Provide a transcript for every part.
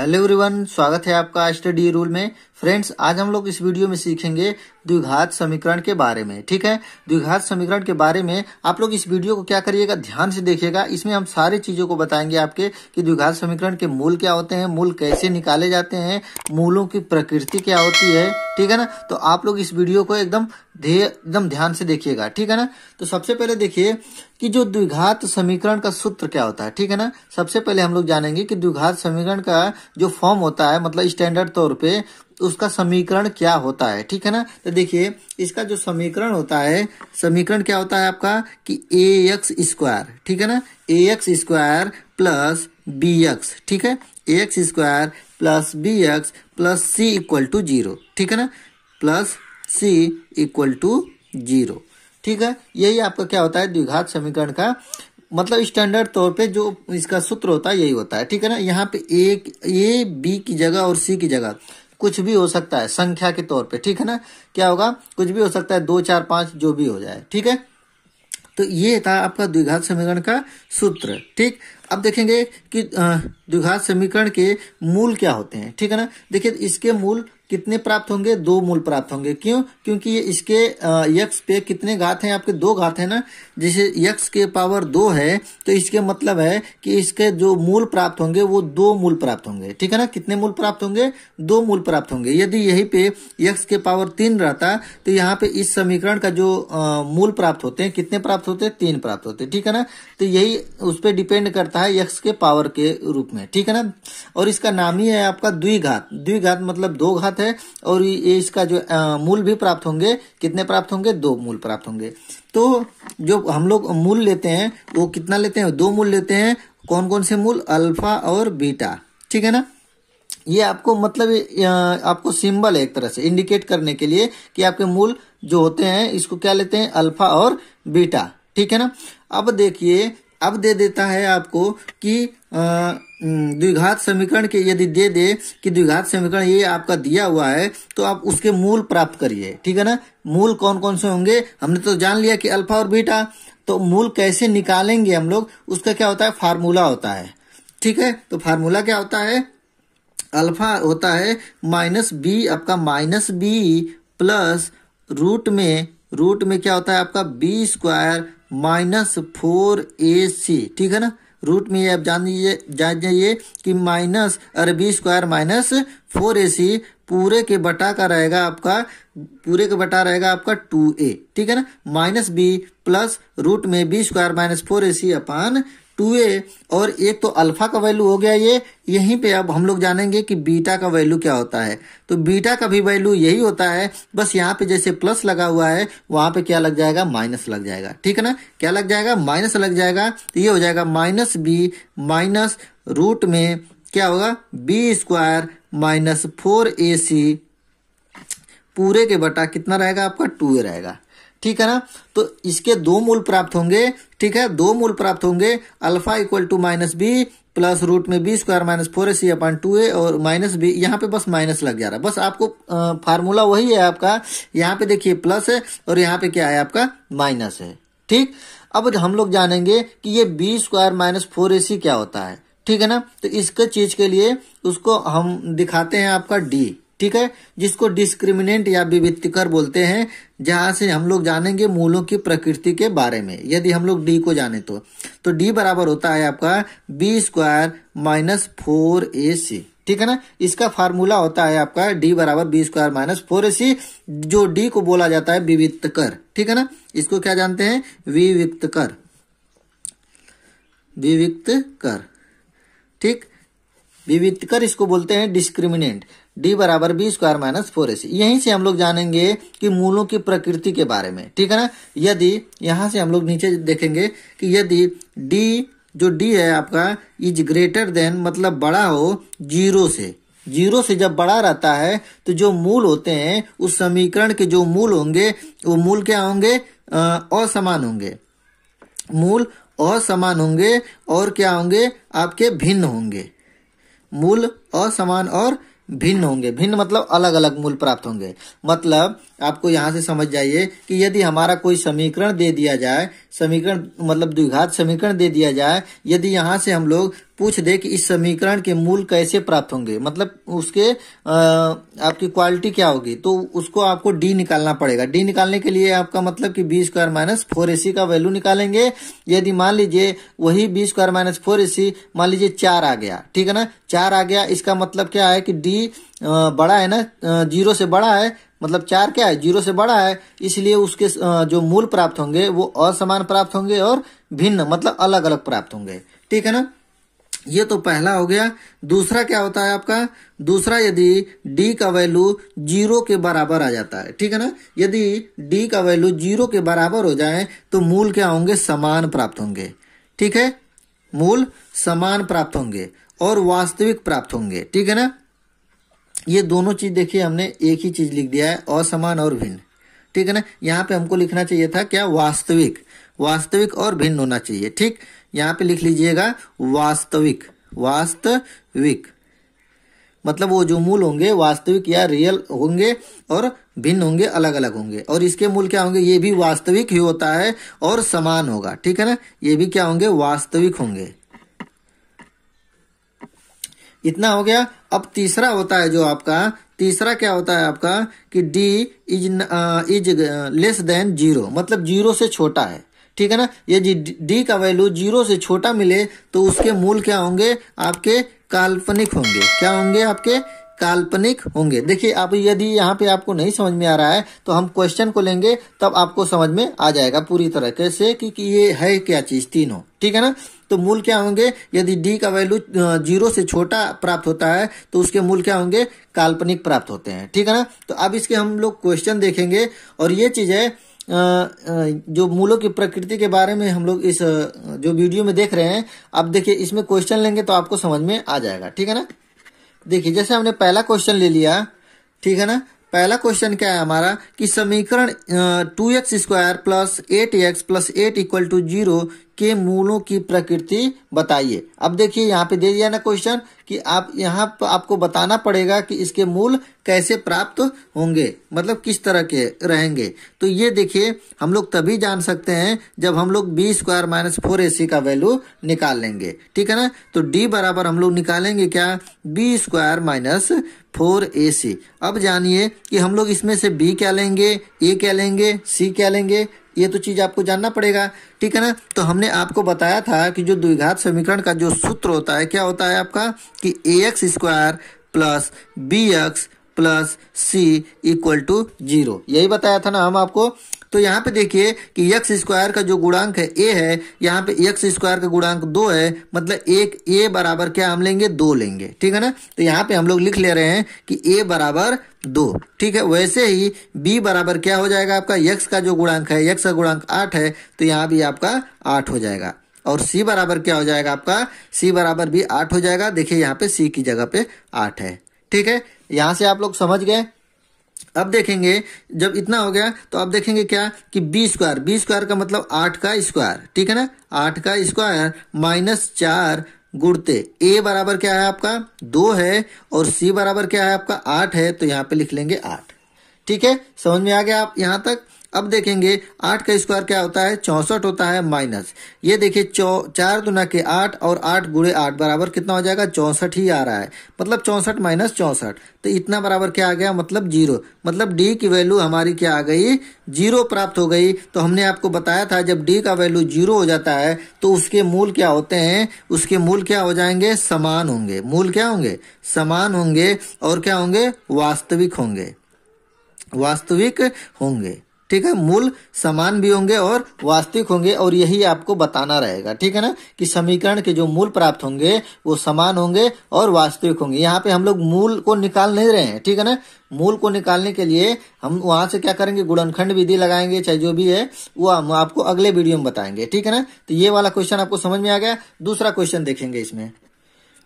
Hello everyone, स्वागत है आपका स्टडी रूल में। फ्रेंड्स, आज हम लोग इस वीडियो में सीखेंगे द्विघात समीकरण के बारे में। ठीक है, द्विघात समीकरण के बारे में आप लोग इस वीडियो को क्या करिएगा, ध्यान से देखिएगा। इसमें हम सारी चीजों को बताएंगे आपके कि द्विघात समीकरण के मूल क्या होते हैं, मूल कैसे निकाले जाते हैं, मूलों की प्रकृति क्या होती है। ठीक है ना, तो आप लोग इस वीडियो को एकदम ध्यान से देखिएगा। ठीक है ना, तो सबसे पहले देखिए कि जो द्विघात समीकरण का सूत्र क्या होता है। ठीक है ना, सबसे पहले हम लोग जानेंगे कि द्विघात समीकरण का जो फॉर्म होता है, मतलब स्टैंडर्ड तौर पे उसका समीकरण क्या होता है। ठीक है ना, तो देखिए इसका जो समीकरण होता है, समीकरण क्या होता है आपका कि ax स्क्वायर, ठीक है ना, ax स्क्वायर प्लस bx, ठीक है, ax square plus bx plus c equal to 0, ठीक है ना, प्लस c इक्वल टू 0। ठीक है, यही आपका क्या होता है द्विघात समीकरण का, मतलब स्टैंडर्ड तौर पे जो इसका सूत्र होता है यही होता है। ठीक है ना, यहाँ पे a b की जगह और c की जगह कुछ भी हो सकता है संख्या के तौर पे। ठीक है ना, क्या होगा, कुछ भी हो सकता है, 2 4 5 जो भी हो जाए। ठीक है, तो ये था आपका द्विघात समीकरण का सूत्र। ठीक, अब देखेंगे कि द्विघात समीकरण के मूल क्या होते हैं। ठीक है ना, देखिए इसके मूल कितने प्राप्त होंगे, 2 मूल प्राप्त होंगे। क्यों, क्योंकि ये इसके यक्स पे कितने घात हैं आपके, 2 घात है ना। जैसे यक्स के पावर 2 है, तो इसके मतलब है कि इसके जो मूल प्राप्त होंगे वो 2 मूल प्राप्त होंगे। ठीक है ना, कितने मूल प्राप्त होंगे, 2 मूल प्राप्त होंगे। यदि यही पे यक्स के पावर 3 रहता तो यहाँ पे इस समीकरण का जो मूल प्राप्त होते हैं कितने प्राप्त होते हैं, 3 प्राप्त होते। ठीक है ना, तो यही उस पर डिपेंड करता है यक्स के पावर के रूप में। ठीक है ना, और इसका नाम ही है आपका द्विघात। द्विघात मतलब 2 घात है, और ये इसका जो मूल भी प्राप्त होंगे, कितने प्राप्त होंगे, 2 मूल प्राप्त होंगे। तो जो हम लोग मूल लेते हैं वो कितना लेते हैं, 2 मूल लेते हैं। कौन कौन से मूल, अल्फा और बीटा। ठीक है ना, ये आपको मतलब आपको सिंबल है एक तरह से इंडिकेट करने के लिए कि आपके मूल जो होते हैं इसको क्या लेते हैं, अल्फा और बीटा। ठीक है ना, अब देखिए अब दे देता है आपको कि द्विघात समीकरण के, यदि दे दे कि द्विघात समीकरण ये आपका दिया हुआ है, तो आप उसके मूल प्राप्त करिए। ठीक है ना, मूल कौन कौन से होंगे, हमने तो जान लिया कि अल्फा और बीटा। तो मूल कैसे निकालेंगे हम लोग, उसका क्या होता है, फार्मूला होता है। ठीक है, तो फार्मूला क्या होता है, अल्फा होता है माइनस बी आपका, माइनस बी प्लस रूट में क्या होता है आपका, बी स्क्वायर माइनस 4ac। ठीक है ना, रूट में ये आप जान जाइए कि माइनस और बी स्क्वायर माइनस 4ac पूरे के बटा का रहेगा आपका, पूरे के बटा रहेगा आपका 2a। ठीक है ना, माइनस बी प्लस रूट में b square minus 4ac upon 2a। और एक तो अल्फा का वैल्यू हो गया ये, यहीं पे अब हम लोग जानेंगे कि बीटा का वैल्यू क्या होता है। तो बीटा का भी वैल्यू यही होता है, बस यहाँ पे जैसे प्लस लगा हुआ है वहां पे क्या लग जाएगा, माइनस लग जाएगा। ठीक है ना, क्या लग जाएगा, माइनस लग जाएगा। तो ये हो जाएगा माइनस बी माइनस रूट में क्या होगा, बी स्क्वायर माइनस 4ac पूरे के बटा कितना रहेगा आपका, 2a रहेगा। ठीक है ना, तो इसके 2 मूल प्राप्त होंगे। ठीक है, 2 मूल प्राप्त होंगे, alpha equal to minus b plus root में b square minus 4ac upon 2a और माइनस बी, यहाँ पे बस माइनस लग जा रहा है, बस आपको फार्मूला वही है आपका। यहाँ पे देखिए प्लस है और यहाँ पे क्या है आपका, माइनस है। ठीक, अब हम लोग जानेंगे कि ये बी स्क्वायर माइनस 4ac क्या होता है। ठीक है ना, तो इसके चीज के लिए उसको हम दिखाते हैं आपका d। ठीक है, जिसको डिस्क्रिमिनेंट या विविक्तकर बोलते हैं, जहां से हम लोग जानेंगे मूलों की प्रकृति के बारे में। यदि हम लोग डी को जाने तो डी बराबर होता है आपका बी स्क्वायर माइनस 4ac। ठीक है ना, इसका फार्मूला होता है आपका डी बराबर बी स्क्वायर माइनस 4ac, जो डी को बोला जाता है विविक्तकर। ठीक है ना, इसको क्या जानते हैं, विविक्तकर, विविक्तकर। ठीक, विविक्तकर इसको बोलते हैं, डिस्क्रिमिनेंट। d बराबर बी स्क्वायर माइनस 4ac, यहीं से हम लोग जानेंगे कि मूलों की प्रकृति के बारे में। ठीक है ना, यदि यहां से हम लोग नीचे देखेंगे कि यदि d जो d है आपका इज ग्रेटर देन, मतलब बड़ा हो 0 से। 0 से जब बड़ा रहता है तो जो मूल होते हैं उस समीकरण के जो मूल होंगे वो मूल क्या होंगे, असमान होंगे, मूल असमान होंगे और क्या होंगे आपके, भिन्न होंगे। मूल असमान और भिन्न होंगे, भिन्न मतलब अलग अलग मूल प्राप्त होंगे। मतलब आपको यहाँ से समझ जाइए कि यदि हमारा कोई समीकरण दे दिया जाए, समीकरण मतलब द्विघात समीकरण दे दिया जाए, यदि यहाँ से हम लोग पूछ दे कि इस समीकरण के मूल कैसे प्राप्त होंगे, मतलब उसके आपकी क्वालिटी क्या होगी, तो उसको आपको डी निकालना पड़ेगा। डी निकालने के लिए आपका मतलब कि बी स्क्वायर माइनस 4ac का वैल्यू निकालेंगे। यदि मान लीजिए वही बी स्क्वायर माइनस 4ac मान लीजिए 4 आ गया, ठीक है ना, 4 आ गया, इसका मतलब क्या है कि डी बड़ा है ना, 0 से बड़ा है, मतलब 4 क्या है, 0 से बड़ा है, इसलिए उसके जो मूल प्राप्त होंगे वो असमान प्राप्त होंगे और भिन्न मतलब अलग अलग प्राप्त होंगे, ठीक है ना। ये तो पहला हो गया। दूसरा क्या होता है आपका, दूसरा यदि d का वैल्यू 0 के बराबर आ जाता है, ठीक है ना, यदि d का वैल्यू 0 के बराबर हो जाए तो मूल क्या होंगे, समान प्राप्त होंगे, ठीक है, मूल समान प्राप्त होंगे और वास्तविक प्राप्त होंगे, ठीक है ना। ये दोनों चीज देखिए हमने एक ही चीज लिख दिया है, असमान और भिन्न, ठीक है ना। यहाँ पे हमको लिखना चाहिए था क्या, वास्तविक, वास्तविक और भिन्न होना चाहिए, ठीक, यहाँ पे लिख लीजिएगा वास्तविक, वास्तविक मतलब वो जो मूल होंगे वास्तविक या रियल होंगे और भिन्न होंगे, अलग अलग होंगे, और इसके मूल क्या होंगे, ये भी वास्तविक ही होता है और समान होगा, ठीक है ना, ये भी क्या होंगे, वास्तविक होंगे। इतना हो गया। अब तीसरा होता है जो आपका, तीसरा क्या होता है आपका कि d इज लेस देन 0, मतलब 0 से छोटा है, ठीक है ना। यदि d का वैल्यू 0 से छोटा मिले तो उसके मूल क्या होंगे, आपके काल्पनिक होंगे, क्या होंगे, आपके काल्पनिक होंगे। देखिए आप यदि यहाँ पे आपको नहीं समझ में आ रहा है तो हम क्वेश्चन को लेंगे तब आपको समझ में आ जाएगा पूरी तरह से कि ये है क्या चीज, तीनों, ठीक है ना। तो मूल क्या होंगे, यदि d का वैल्यू 0 से छोटा प्राप्त होता है तो उसके मूल क्या होंगे, काल्पनिक प्राप्त होते हैं, ठीक है ना। तो अब इसके हम लोग क्वेश्चन देखेंगे और ये चीज है जो मूलों की प्रकृति के बारे में हम लोग इस जो वीडियो में देख रहे हैं। अब देखिए इसमें क्वेश्चन लेंगे तो आपको समझ में आ जाएगा, ठीक है ना। देखिए जैसे हमने पहला क्वेश्चन ले लिया, ठीक है ना, पहला क्वेश्चन क्या है हमारा कि समीकरण 2x² plus 8x plus 8 equal to 0 के मूलों की प्रकृति बताइए। अब देखिए यहाँ पे दे दिया ना क्वेश्चन कि आप यहाँ पर आपको बताना पड़ेगा कि इसके मूल कैसे प्राप्त होंगे, मतलब किस तरह के रहेंगे। तो ये देखिए हम लोग तभी जान सकते हैं जब हम लोग b² माइनस 4ac का वैल्यू निकाल लेंगे, ठीक है ना। तो d बराबर हम लोग निकालेंगे क्या, b² माइनस 4ac। अब जानिए कि हम लोग इसमें से b क्या लेंगे, a क्या लेंगे, c क्या लेंगे, ये तो चीज आपको जानना पड़ेगा, ठीक है ना। तो हमने आपको बताया था कि जो द्विघात समीकरण का जो सूत्र होता है, क्या होता है आपका कि ax² plus bx plus c equal to 0, यही बताया था ना हम आपको। तो यहाँ पे देखिए कि x² का जो गुणांक है a है, यहाँ पे x² का गुणांक 2 है, मतलब एक a बराबर क्या हम लेंगे, 2 लेंगे, ठीक है ना। तो यहाँ पे हम लोग लिख ले रहे हैं कि a बराबर 2, ठीक है। वैसे ही b बराबर क्या हो जाएगा आपका, x का जो गुणांक है, x का गुणांक 8 है, तो यहाँ भी आपका 8 हो जाएगा, और c बराबर क्या हो जाएगा आपका, c बराबर भी 8 हो जाएगा। देखिए यहाँ पे c की जगह पे 8 है, ठीक है, यहाँ से आप लोग समझ गए। अब देखेंगे जब इतना हो गया तो अब देखेंगे क्या कि b स्क्वायर का मतलब 8 का स्क्वायर, ठीक है ना, 8 का स्क्वायर माइनस 4 गुणते a बराबर क्या है आपका 2 है और c बराबर क्या है आपका 8 है, तो यहाँ पे लिख लेंगे 8, ठीक है, समझ में आ गया आप यहाँ तक। अब देखेंगे 8 का स्क्वायर क्या होता है, 64 होता है, माइनस ये देखिए 4 दुना के 8 और 8 गुणे 8 बराबर कितना हो जाएगा, 64 ही आ रहा है, मतलब 64 माइनस 64, तो इतना बराबर क्या आ गया, मतलब 0, मतलब d की वैल्यू हमारी क्या आ गई, 0 प्राप्त हो गई। तो हमने आपको बताया था जब d का वैल्यू 0 हो जाता है तो उसके मूल क्या होते हैं, उसके मूल क्या हो जाएंगे, समान होंगे, मूल क्या होंगे, समान होंगे और क्या होंगे, वास्तविक होंगे, वास्तविक होंगे, ठीक है, मूल समान भी होंगे और वास्तविक होंगे। और यही आपको बताना रहेगा, ठीक है ना, कि समीकरण के जो मूल प्राप्त होंगे वो समान होंगे और वास्तविक होंगे। यहाँ पे हम लोग मूल को निकाल नहीं रहे हैं, ठीक है ना, मूल को निकालने के लिए हम वहां से क्या करेंगे, गुणनखंड विधि लगाएंगे, चाहे जो भी है वो हम आपको अगले वीडियो में बताएंगे, ठीक है ना। तो ये वाला क्वेश्चन आपको समझ में आ गया। दूसरा क्वेश्चन देखेंगे इसमें,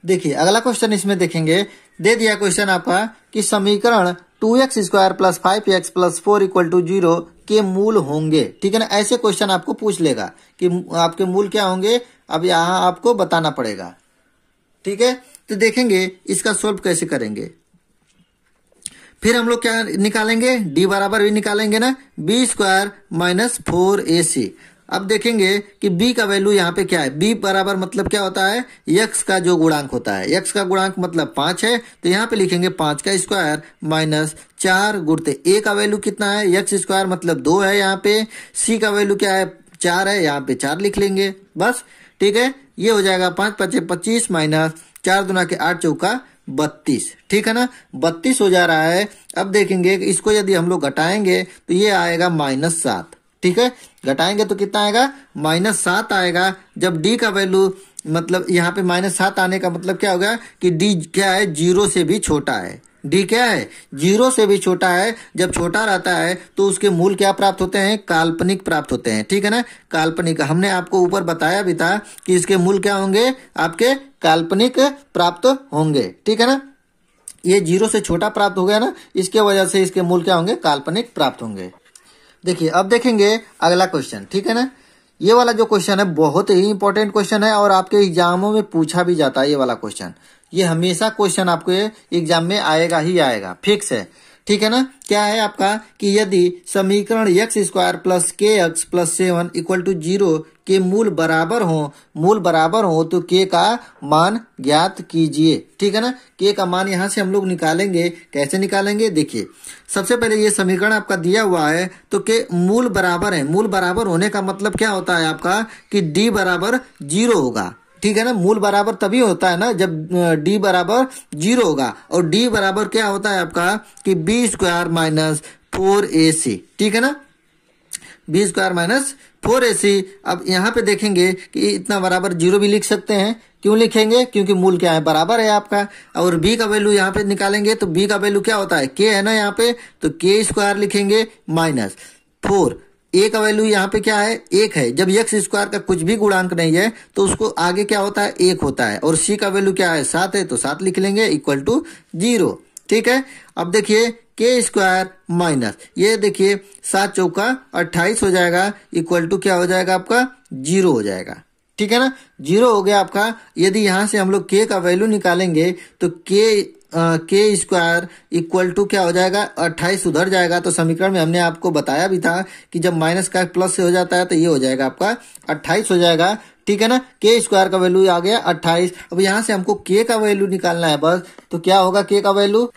देखिए अगला क्वेश्चन इसमें देखेंगे, दे दिया क्वेश्चन आपका कि समीकरण 2x² plus 5x plus 4 equal to 0 के मूल होंगे, ठीक है ना। ऐसे क्वेश्चन आपको पूछ लेगा कि आपके मूल क्या होंगे, अब यहाँ आपको बताना पड़ेगा, ठीक है। तो देखेंगे इसका सॉल्व कैसे करेंगे। फिर हम लोग क्या निकालेंगे, d बराबर भी निकालेंगे ना बी स्क्वायर माइनस 4ac। अब देखेंगे कि b का वैल्यू यहाँ पे क्या है, b बराबर मतलब क्या होता है x का जो गुणांक होता है, x का गुणांक मतलब 5 है, तो यहाँ पे लिखेंगे 5 का स्क्वायर माइनस 4 गुणते a का वैल्यू कितना है, x स्क्वायर मतलब 2 है, यहाँ पे c का वैल्यू क्या है 4 है, यहाँ पे 4 लिख लेंगे बस, ठीक है। ये हो जाएगा 5 5 25 माइनस 4 × 8 = 32, ठीक है ना, 32 हो जा रहा है। अब देखेंगे इसको यदि हम लोग घटाएंगे तो ये आएगा -7, ठीक है, घटाएंगे तो कितना आएगा -7 आएगा। जब d का वैल्यू मतलब यहाँ पे -7 आने का मतलब क्या होगा कि d क्या है 0 से भी छोटा है, d क्या है 0 से भी छोटा है। जब छोटा रहता है तो उसके मूल क्या प्राप्त होते हैं, काल्पनिक प्राप्त होते हैं, ठीक है ना, काल्पनिक। हमने आपको ऊपर बताया भी था कि इसके मूल क्या होंगे, आपके काल्पनिक प्राप्त होंगे, ठीक है ना। ये 0 से छोटा प्राप्त हो गया ना, इसके वजह से इसके मूल क्या होंगे, काल्पनिक प्राप्त होंगे। देखिए अब देखेंगे अगला क्वेश्चन, ठीक है ना। ये वाला जो क्वेश्चन है बहुत ही इंपॉर्टेंट क्वेश्चन है और आपके एग्जामों में पूछा भी जाता है ये वाला क्वेश्चन, ये हमेशा क्वेश्चन आपको एग्जाम में आएगा ही आएगा, फिक्स है, ठीक है ना। क्या है आपका कि यदि समीकरण x square plus k x plus 7 equal to 0 के मूल बराबर हो तो k का मान ज्ञात कीजिए, ठीक है ना। k का मान यहाँ से हम लोग निकालेंगे, कैसे निकालेंगे देखिए। सबसे पहले ये समीकरण आपका दिया हुआ है तो k मूल बराबर है, मूल बराबर होने का मतलब क्या होता है आपका कि d बराबर 0 होगा, ठीक है ना। मूल बराबर तभी होता है ना जब d बराबर 0 होगा, और d बराबर क्या होता है आपका कि b स्क्वायर माइनस 4ac, ठीक है ना, b स्क्वायर माइनस 4ac। अब यहाँ पे देखेंगे कि इतना बराबर 0 भी लिख सकते हैं, क्यों लिखेंगे, क्योंकि मूल क्या है बराबर है आपका, और b का वैल्यू यहाँ पे निकालेंगे तो b का वैल्यू क्या होता है k है ना, यहाँ पे तो k स्क्वायर लिखेंगे माइनस 4, a का वैल्यू यहाँ पे क्या है 1 है। जब x स्क्वायर का कुछ भी गुणांक नहीं है तो उसको आगे क्या होता है 1 होता है, और c का वैल्यू क्या है 7 है, तो 7 लिख लेंगे इक्वल टू 0, ठीक है। अब देखिए k स्क्वायर माइनस ये देखिए 7 × 4 = 28 हो जाएगा, इक्वल टू क्या हो जाएगा आपका 0 हो जाएगा, ठीक है ना, 0 हो गया आपका। यदि यहाँ से हम लोग k का वैल्यू निकालेंगे तो के स्क्वायर इक्वल टू क्या हो जाएगा 28 उधर जाएगा। तो समीकरण में हमने आपको बताया भी था कि जब माइनस का प्लस से हो जाता है तो ये हो जाएगा आपका 28 हो जाएगा, ठीक है ना। के स्क्वायर का वैल्यू आ गया 28। अब यहाँ से हमको के का वैल्यू निकालना है बस, तो क्या होगा के का वैल्यू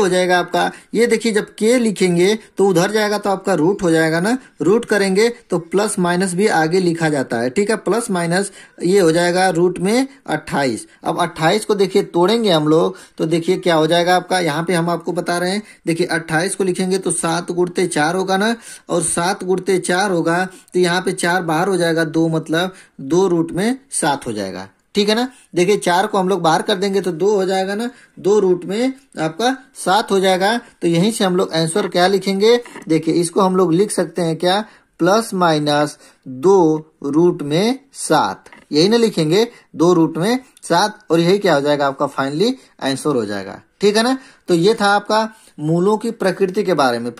हो जाएगा आपका, ये देखिए जब के लिखेंगे तो उधर जाएगा तो आपका रूट हो जाएगा ना, रूट करेंगे तो प्लस माइनस भी आगे लिखा जाता है, ठीक है, प्लस माइनस ये हो जाएगा रूट में 28। अब 28 को देखिए तोड़ेंगे हम लोग तो देखिए क्या हो जाएगा आपका, यहाँ पे हम आपको बता रहे हैं, देखिए 28 को लिखेंगे तो 7 × 4 होगा ना, और 7 × 4 होगा तो यहाँ पे 4 बाहर हो जाएगा 2, मतलब 2√7 हो जाएगा, ठीक है ना। देखिए 4 को हम लोग बाहर कर देंगे तो 2 हो जाएगा ना, 2√7 हो जाएगा। तो यहीं से हम लोग आंसर क्या लिखेंगे, देखिए इसको हम लोग लिख सकते हैं क्या, प्लस माइनस 2√7, यही ना लिखेंगे 2√7, और यही क्या हो जाएगा आपका फाइनली आंसर हो जाएगा, ठीक है ना। तो ये था आपका मूलों की प्रकृति के बारे में,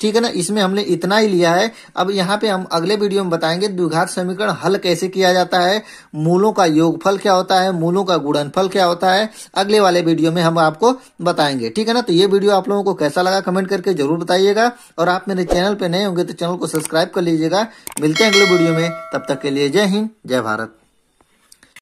ठीक है ना, इसमें हमने इतना ही लिया है। अब यहाँ पे हम अगले वीडियो में बताएंगे द्विघात समीकरण हल कैसे किया जाता है, मूलों का योगफल क्या होता है, मूलों का गुणनफल क्या होता है, अगले वाले वीडियो में हम आपको बताएंगे, ठीक है ना। तो ये वीडियो आप लोगों को कैसा लगा कमेंट करके जरूर बताइएगा, और आप मेरे चैनल पर नए होंगे तो चैनल को सब्सक्राइब कर लीजिएगा। मिलते हैं अगले वीडियो में, तब तक के लिए जय हिंद जय भारत।